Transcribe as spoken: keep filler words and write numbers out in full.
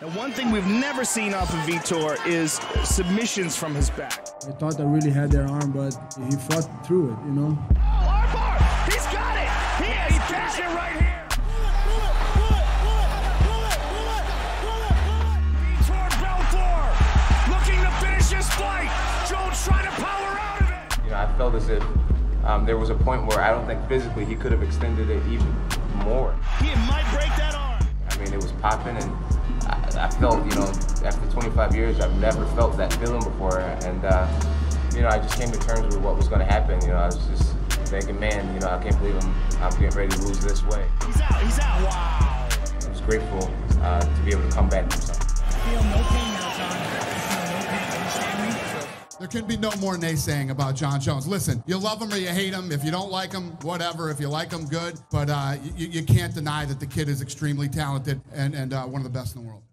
Now, one thing we've never seen off of Vitor is submissions from his back. I thought I really had their arm, but he fought through it, you know? Oh, Arthur! He's got it! He has he got it right here! Pull it, pull it, pull it, pull it, pull it, pull it, pull it! Vitor Belfort looking to finish his fight! Jones trying to power out of it! You know, I felt as if um, there was a point where I don't think physically he could have extended it even more. He might break that arm! I mean, it was popping, and I, I felt, you know, after twenty-five years, I've never felt that feeling before. And, uh, you know, I just came to terms with what was going to happen. You know, I was just thinking, man, you know, I can't believe I'm, I'm getting ready to lose this way. He's out, he's out, wow. I was grateful uh, to be able to come back from something. I feel no pain now, Jon. I feel no pain, understand me? There can be no more naysaying about Jon Jones. Listen, you love him or you hate him. If you don't like him, whatever. If you like him, good. But uh, you, you can't deny that the kid is extremely talented and, and uh, one of the best in the world.